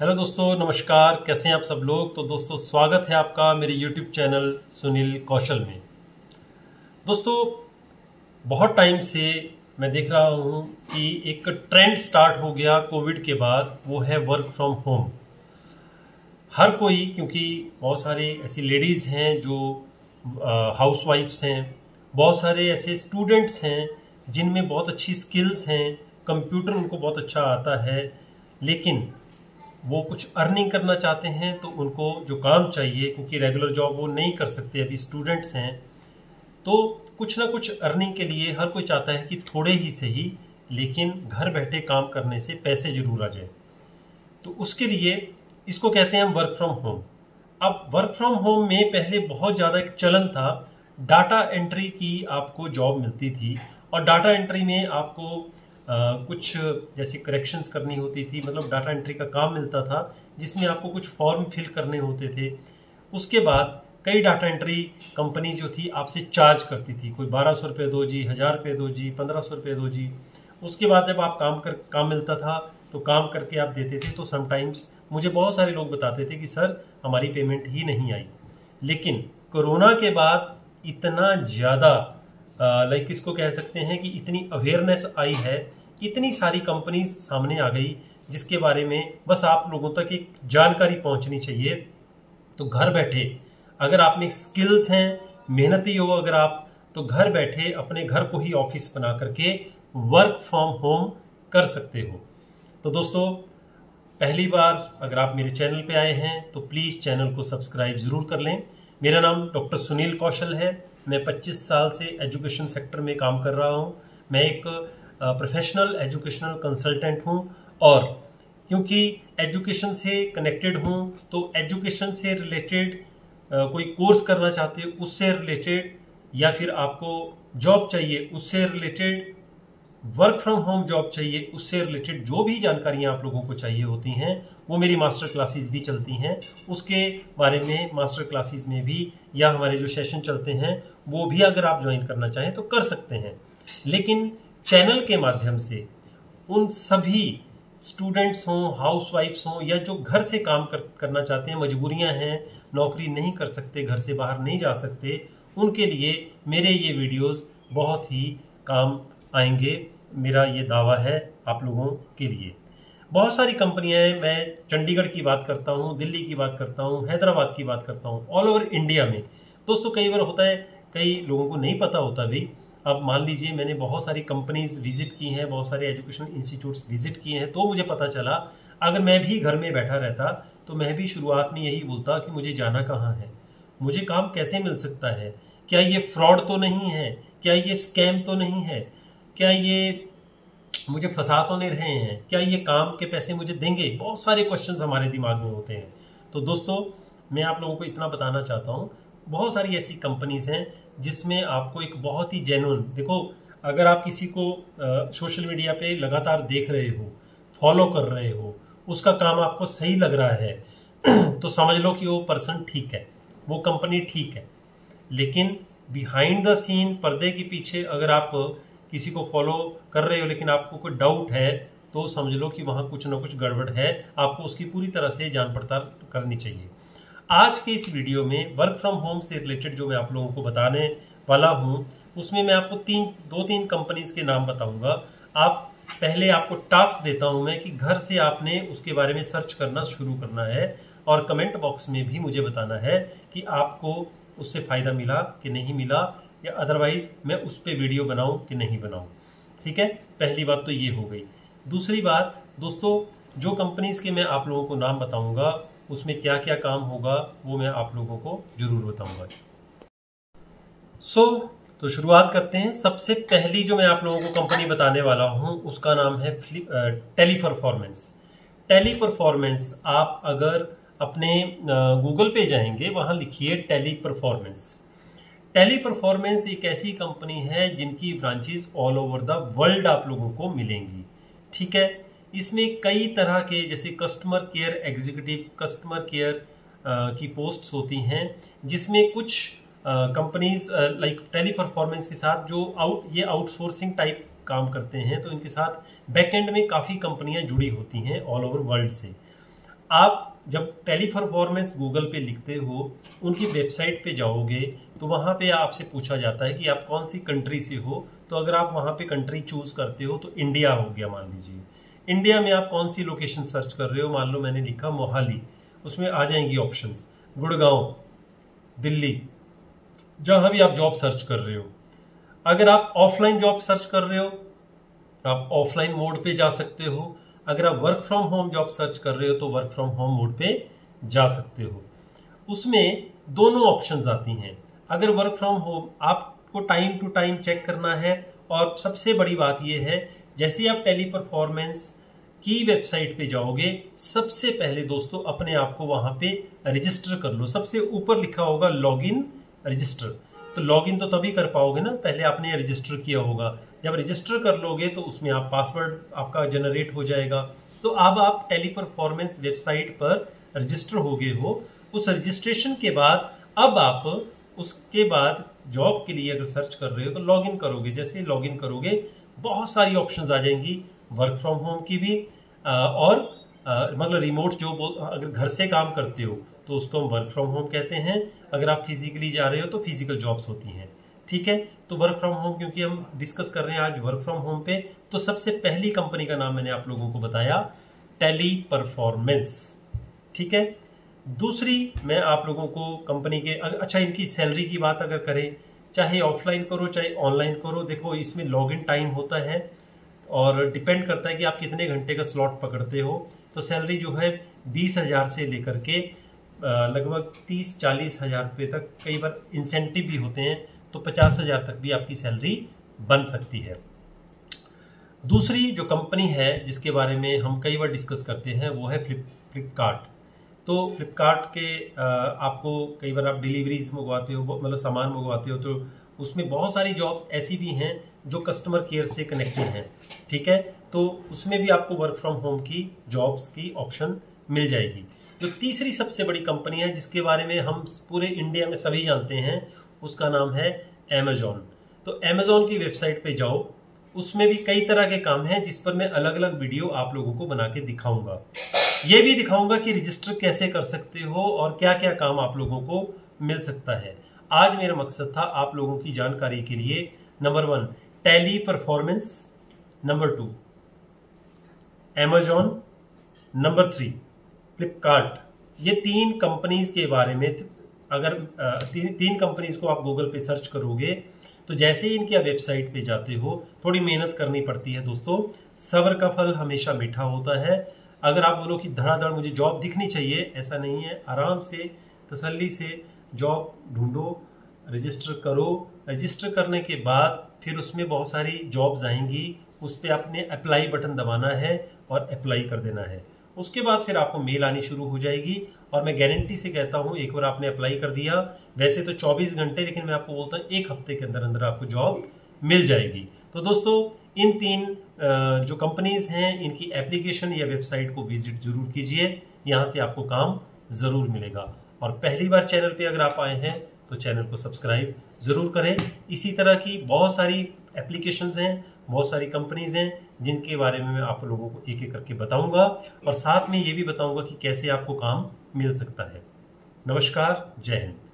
Hello दोस्तों, नमस्कार। कैसे हैं आप सब लोग। तो दोस्तों स्वागत है आपका मेरे यूट्यूब चैनल सुनील कौशल में। दोस्तों बहुत टाइम से मैं देख रहा हूं कि एक ट्रेंड स्टार्ट हो गया कोविड के बाद, वो है वर्क फ्रॉम होम। हर कोई, क्योंकि बहुत सारे ऐसी लेडीज़ हैं जो हाउसवाइफ्स हैं, बहुत सारे ऐसे स्टूडेंट्स हैं जिनमें बहुत अच्छी स्किल्स हैं, कंप्यूटर उनको बहुत अच्छा आता है, लेकिन वो कुछ अर्निंग करना चाहते हैं तो उनको जो काम चाहिए, क्योंकि रेगुलर जॉब वो नहीं कर सकते, अभी स्टूडेंट्स हैं, तो कुछ ना कुछ अर्निंग के लिए हर कोई चाहता है कि थोड़े ही सही लेकिन घर बैठे काम करने से पैसे ज़रूर आ जाए। तो उसके लिए इसको कहते हैं हम वर्क फ्रॉम होम। अब वर्क फ्रॉम होम में पहले बहुत ज़्यादा एक चलन था, डाटा एंट्री की आपको जॉब मिलती थी और डाटा एंट्री में आपको कुछ जैसे करेक्शंस करनी होती थी, मतलब डाटा एंट्री का काम मिलता था जिसमें आपको कुछ फॉर्म फिल करने होते थे। उसके बाद कई डाटा एंट्री कंपनी जो थी आपसे चार्ज करती थी, कोई 1200 रुपये दो जी, 1000 रुपये दो जी, 1500 रुपये दो जी। उसके बाद जब आप काम मिलता था तो काम करके आप देते थे, तो समटाइम्स मुझे बहुत सारे लोग बताते थे कि सर हमारी पेमेंट ही नहीं आई। लेकिन कोरोना के बाद इतना ज़्यादा लाइक इसको कह सकते हैं कि इतनी अवेयरनेस आई है, इतनी सारी कंपनीज सामने आ गई जिसके बारे में बस आप लोगों तक एक जानकारी पहुंचनी चाहिए। तो घर बैठे अगर आप में स्किल्स हैं, मेहनती हो अगर आप, तो घर बैठे अपने घर को ही ऑफिस बना करके वर्क फ्रॉम होम कर सकते हो। तो दोस्तों पहली बार अगर आप मेरे चैनल पे आए हैं तो प्लीज़ चैनल को सब्सक्राइब ज़रूर कर लें। मेरा नाम डॉक्टर सुनील कौशल है। मैं 25 साल से एजुकेशन सेक्टर में काम कर रहा हूं। मैं एक प्रोफेशनल एजुकेशनल कंसल्टेंट हूं और क्योंकि एजुकेशन से कनेक्टेड हूं तो एजुकेशन से रिलेटेड कोई कोर्स करना चाहते हो उससे रिलेटेड, या फिर आपको जॉब चाहिए उससे related, work from home job चाहिए उससे रिलेटेड, जो भी जानकारियाँ आप लोगों को चाहिए होती हैं वो मेरी मास्टर क्लासेस भी चलती हैं, उसके बारे में मास्टर क्लासेस में भी, या हमारे जो सेशन चलते हैं वो भी अगर आप ज्वाइन करना चाहें तो कर सकते हैं। लेकिन चैनल के माध्यम से उन सभी स्टूडेंट्स हों, हाउसवाइफ्स हों, या जो घर से काम करना चाहते हैं, मजबूरियाँ हैं, नौकरी नहीं कर सकते, घर से बाहर नहीं जा सकते, उनके लिए मेरे ये वीडियोज़ बहुत ही काम आएंगे, मेरा ये दावा है आप लोगों के लिए। बहुत सारी कंपनियां हैं, मैं चंडीगढ़ की बात करता हूं, दिल्ली की बात करता हूं, हैदराबाद की बात करता हूं, ऑल ओवर इंडिया में। दोस्तों कई बार होता है, कई लोगों को नहीं पता होता भी। अब मान लीजिए मैंने बहुत सारी कंपनीज विजिट की हैं, बहुत सारे एजुकेशनल इंस्टीट्यूट्स विजिट किए हैं, तो मुझे पता चला। अगर मैं भी घर में बैठा रहता तो मैं भी शुरुआत में यही बोलता कि मुझे जाना कहाँ है, मुझे काम कैसे मिल सकता है, क्या ये फ्रॉड तो नहीं है, क्या ये स्कैम तो नहीं है, क्या ये मुझे फंसा तो नहीं रहे हैं, क्या ये काम के पैसे मुझे देंगे। बहुत सारे क्वेश्चंस हमारे दिमाग में होते हैं। तो दोस्तों मैं आप लोगों को इतना बताना चाहता हूँ, बहुत सारी ऐसी कंपनीज़ हैं जिसमें आपको एक बहुत ही जेन्युइन, देखो अगर आप किसी को सोशल मीडिया पे लगातार देख रहे हो, फॉलो कर रहे हो, उसका काम आपको सही लग रहा है तो समझ लो कि वो पर्सन ठीक है, वो कंपनी ठीक है। लेकिन बिहाइंड द सीन, पर्दे के पीछे अगर आप किसी को फॉलो कर रहे हो लेकिन आपको कोई डाउट है तो समझ लो कि वहाँ कुछ ना कुछ गड़बड़ है, आपको उसकी पूरी तरह से जान पड़ताल करनी चाहिए। आज के इस वीडियो में वर्क फ्रॉम होम से रिलेटेड जो मैं आप लोगों को बताने वाला हूँ उसमें मैं आपको दो तीन कंपनीज के नाम बताऊँगा। आप पहले, आपको टास्क देता हूँ मैं कि घर से आपने उसके बारे में सर्च करना शुरू करना है और कमेंट बॉक्स में भी मुझे बताना है कि आपको उससे फ़ायदा मिला कि नहीं मिला, या अदरवाइज मैं उस पर वीडियो बनाऊं कि नहीं बनाऊं। ठीक है, पहली बात तो ये हो गई। दूसरी बात दोस्तों, जो कंपनीज़ के मैं आप लोगों को नाम बताऊंगा उसमें क्या क्या काम होगा वो मैं आप लोगों को ज़रूर बताऊंगा। तो शुरुआत करते हैं। सबसे पहली जो मैं आप लोगों को कंपनी बताने वाला हूं उसका नाम है टेलीपरफॉर्मेंस। टेलीपरफॉर्मेंस, आप अगर अपने गूगल पे जाएंगे वहाँ लिखिए टेलीपरफॉर्मेंस। टेलीपरफॉर्मेंस एक ऐसी कंपनी है जिनकी branches all over the world आप लोगों को मिलेंगी। ठीक है, इसमें कई तरह के जैसे customer care executive, customer care की पोस्ट्स होती हैं, जिसमें कुछ कंपनीज लाइक टेलीपरफॉर्मेंस के साथ जो ये आउटसोर्सिंग टाइप काम करते हैं तो इनके साथ बैकएंड में काफ़ी कंपनियां जुड़ी होती हैं ऑल ओवर वर्ल्ड से। आप जब टेलीपरफॉर्मेंस गूगल पे लिखते हो, उनकी वेबसाइट पे जाओगे तो वहाँ पे आपसे पूछा जाता है कि आप कौन सी कंट्री से हो। तो अगर आप वहाँ पे कंट्री चूज़ करते हो तो इंडिया हो गया। मान लीजिए इंडिया में आप कौन सी लोकेशन सर्च कर रहे हो, मान लो मैंने लिखा मोहाली, उसमें आ जाएंगी ऑप्शंस गुड़गांव, दिल्ली, जहाँ भी आप जॉब सर्च कर रहे हो। अगर आप ऑफलाइन जॉब सर्च कर रहे हो आप ऑफलाइन मोड पे जा सकते हो। अगर आप work from home job search कर रहे हो तो वर्क फ्रॉम होम मोड पे जा सकते हो। उसमें दोनों ऑप्शंस आती हैं। अगर वर्क फ्रॉम होम आपको टाइम टू टाइम चेक करना है, और सबसे बड़ी बात यह है जैसे ही आप टेलीपरफॉर्मेंस की वेबसाइट पे जाओगे सबसे पहले दोस्तों अपने आप को वहाँ पे रजिस्टर कर लो। सबसे ऊपर लिखा होगा लॉगिन रजिस्टर, तो लॉगिन तो तभी कर पाओगे ना, पहले आपने रजिस्टर किया होगा। जब रजिस्टर कर लोगे तो उसमें आप पासवर्ड आपका जनरेट हो जाएगा। तो अब आप टेलीपरफॉर्मेंस वेबसाइट पर रजिस्टर हो गए हो। उस रजिस्ट्रेशन के बाद अब आप उसके बाद जॉब के लिए अगर सर्च कर रहे हो तो लॉगिन करोगे। जैसे लॉगिन करोगे बहुत सारी ऑप्शंस आ जाएंगी, वर्क फ्रॉम होम की भी और मतलब रिमोट जॉब। अगर घर से काम करते हो तो उसको हम वर्क फ्रॉम होम कहते हैं। अगर आप फिजिकली जा रहे हो तो फिजिकल जॉब्स होती हैं, ठीक है। तो वर्क फ्रॉम होम क्योंकि हम डिस्कस कर रहे हैं आज वर्क फ्रॉम होम पे, तो सबसे पहली कंपनी का नाम मैंने आप लोगों को बताया टेलीपरफॉर्मेंस, ठीक है। दूसरी मैं आप लोगों को कंपनी के अच्छा इनकी सैलरी की बात अगर करें, चाहे ऑफलाइन करो चाहे ऑनलाइन करो, देखो इसमें लॉग इन टाइम होता है और डिपेंड करता है कि आप कितने घंटे का स्लॉट पकड़ते हो। तो सैलरी जो है 20,000 से लेकर के लगभग 30-40 हज़ार रुपये तक, कई बार इंसेंटिव भी होते हैं तो 50,000 तक भी आपकी सैलरी बन सकती है। दूसरी जो कंपनी है जिसके बारे में हम कई बार डिस्कस करते हैं वो है फ्लिपकार्ट। तो फ्लिपकार्ट के आपको कई बार आप डिलीवरीज मंगवाते हो, मतलब सामान मंगवाते हो, तो उसमें बहुत सारी जॉब्स ऐसी भी हैं जो कस्टमर केयर से कनेक्टेड हैं, ठीक है। तो उसमें भी आपको वर्क फ्रॉम होम की जॉब्स की ऑप्शन मिल जाएगी। जो तीसरी सबसे बड़ी कंपनी है जिसके बारे में हम पूरे इंडिया में सभी जानते हैं उसका नाम है अमेज़ॉन। तो अमेज़ॉन की वेबसाइट पे जाओ, उसमें भी कई तरह के काम हैं जिस पर मैं अलग अलग वीडियो आप लोगों को बना के दिखाऊंगा। ये भी दिखाऊंगा कि रजिस्टर कैसे कर सकते हो और क्या क्या काम आप लोगों को मिल सकता है। आज मेरा मकसद था आप लोगों की जानकारी के लिए, number 1 Teleperformance, number 2 Amazon, number 3 Flipkart. ये 3 कंपनीज के बारे में अगर तीन कंपनीज को आप गूगल पे सर्च करोगे तो जैसे ही इनकी वेबसाइट पे जाते हो, थोड़ी मेहनत करनी पड़ती है दोस्तों, सब्र का फल हमेशा मीठा होता है। अगर आप बोलो कि धड़ाधड़ मुझे जॉब दिखनी चाहिए, ऐसा नहीं है। आराम से तसल्ली से जॉब ढूंढो, रजिस्टर करो। रजिस्टर करने के बाद फिर उसमें बहुत सारी जॉब्स आएंगी, उस पर आपने अप्लाई बटन दबाना है और अप्लाई कर देना है। उसके बाद फिर आपको मेल आनी शुरू हो जाएगी। और मैं गारंटी से कहता हूँ एक बार आपने अप्लाई कर दिया, वैसे तो 24 घंटे, लेकिन मैं आपको बोलता हूँ 1 हफ्ते के अंदर अंदर आपको जॉब मिल जाएगी। तो दोस्तों इन 3 जो कंपनीज हैं इनकी एप्लीकेशन या वेबसाइट को विजिट जरूर कीजिए, यहाँ से आपको काम ज़रूर मिलेगा। और पहली बार चैनल पर अगर आप आए हैं तो चैनल को सब्सक्राइब ज़रूर करें। इसी तरह की बहुत सारी एप्लीकेशंस हैं, बहुत सारी कंपनीज हैं जिनके बारे में मैं आप लोगों को एक एक करके बताऊंगा, और साथ में ये भी बताऊंगा कि कैसे आपको काम मिल सकता है। नमस्कार, जय हिंद।